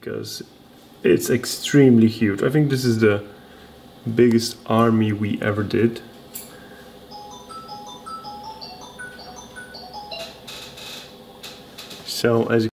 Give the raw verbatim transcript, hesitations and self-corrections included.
because it's extremely huge. I think this is the biggest army we ever did. So as you